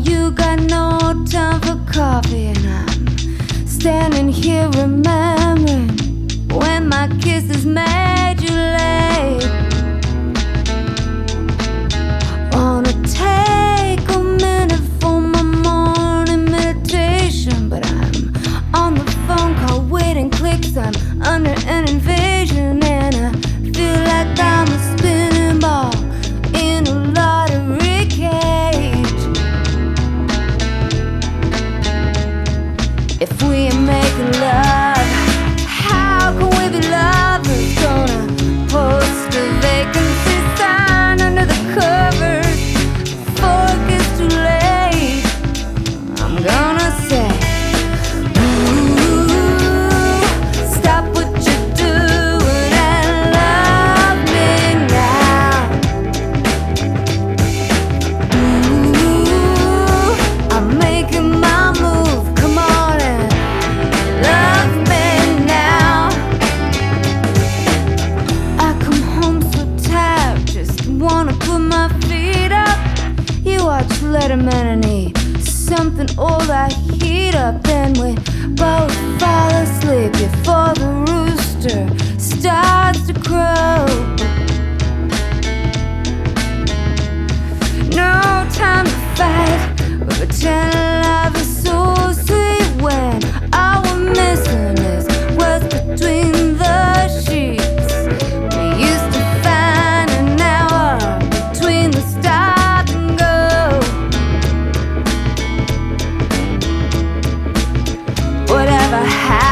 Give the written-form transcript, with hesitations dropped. You got no time for coffee, and I'm standing here remembering when my kisses made you late. Wanna take a minute for my morning meditation, but I'm on the phone call waiting clicks. I'm under an invasion, and I feel like I'm a spinning ball in a lottery cage. If we ain't making love, how can we be lovers? Gonna post a vacancy sign under the covers before it gets too late. I'm gonna say, ooh, stop what you're doing and love me now. Ooh, I'm making my move. Come on. Letterman and he something old I heat up, and we both fall asleep before the rooster starts to crow. No time to fight, but pretend love is so sweet when all we're missing is what's between the sheets. We used to find an hour between the stars. But